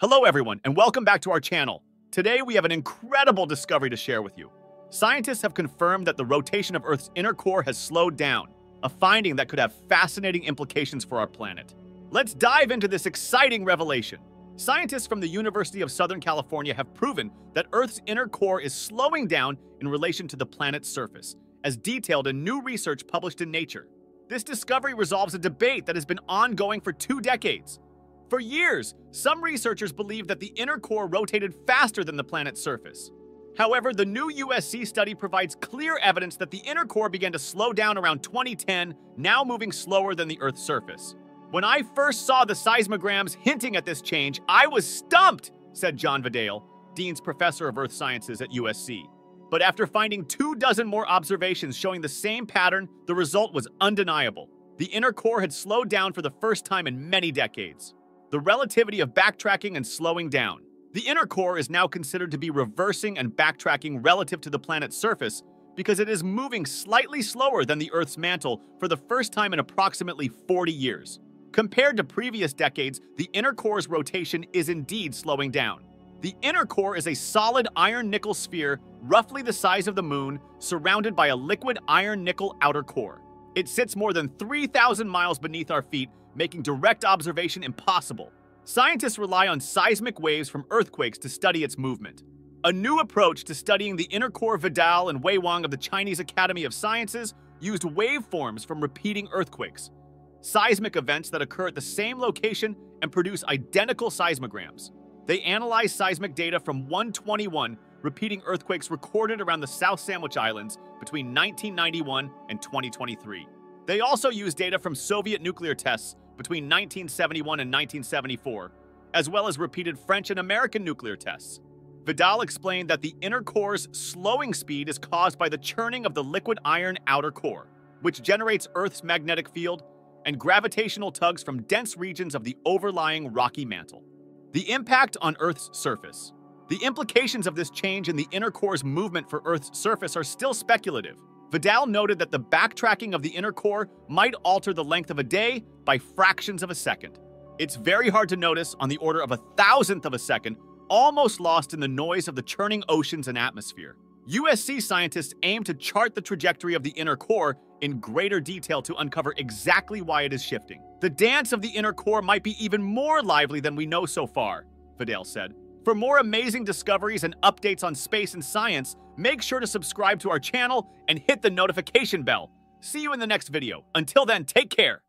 Hello everyone, and welcome back to our channel. Today we have an incredible discovery to share with you. Scientists have confirmed that the rotation of Earth's inner core has slowed down, a finding that could have fascinating implications for our planet. Let's dive into this exciting revelation. Scientists from the University of Southern California have proven that Earth's inner core is slowing down in relation to the planet's surface, as detailed in new research published in Nature. This discovery resolves a debate that has been ongoing for 2 decades. For years, some researchers believed that the inner core rotated faster than the planet's surface. However, the new USC study provides clear evidence that the inner core began to slow down around 2010, now moving slower than the Earth's surface. "When I first saw the seismograms hinting at this change, I was stumped," said John Vidale, Dean's Professor of Earth Sciences at USC. But after finding 24 more observations showing the same pattern, the result was undeniable. The inner core had slowed down for the first time in many decades. The relativity of backtracking and slowing down. The inner core is now considered to be reversing and backtracking relative to the planet's surface because it is moving slightly slower than the Earth's mantle for the first time in approximately 40 years. Compared to previous decades, the inner core's rotation is indeed slowing down. The inner core is a solid iron-nickel sphere, roughly the size of the moon, surrounded by a liquid iron-nickel outer core. It sits more than 3,000 miles beneath our feet, making direct observation impossible. Scientists rely on seismic waves from earthquakes to study its movement. A new approach to studying the inner core. Vidale and Wei Wang of the Chinese Academy of Sciences used waveforms from repeating earthquakes, seismic events that occur at the same location and produce identical seismograms. They analyzed seismic data from 121 repeating earthquakes recorded around the South Sandwich Islands between 1991 and 2023. They also used data from Soviet nuclear tests between 1971 and 1974, as well as repeated French and American nuclear tests. Vidale explained that the inner core's slowing speed is caused by the churning of the liquid iron outer core, which generates Earth's magnetic field and gravitational tugs from dense regions of the overlying rocky mantle. The impact on Earth's surface. The implications of this change in the inner core's movement for Earth's surface are still speculative. Vidale noted that the backtracking of the inner core might alter the length of a day by fractions of a second. It's very hard to notice, on the order of 1,000th of a second, almost lost in the noise of the churning oceans and atmosphere. USC scientists aim to chart the trajectory of the inner core in greater detail to uncover exactly why it is shifting. "The dance of the inner core might be even more lively than we know so far," Vidale said. For more amazing discoveries and updates on space and science, make sure to subscribe to our channel and hit the notification bell. See you in the next video. Until then, take care.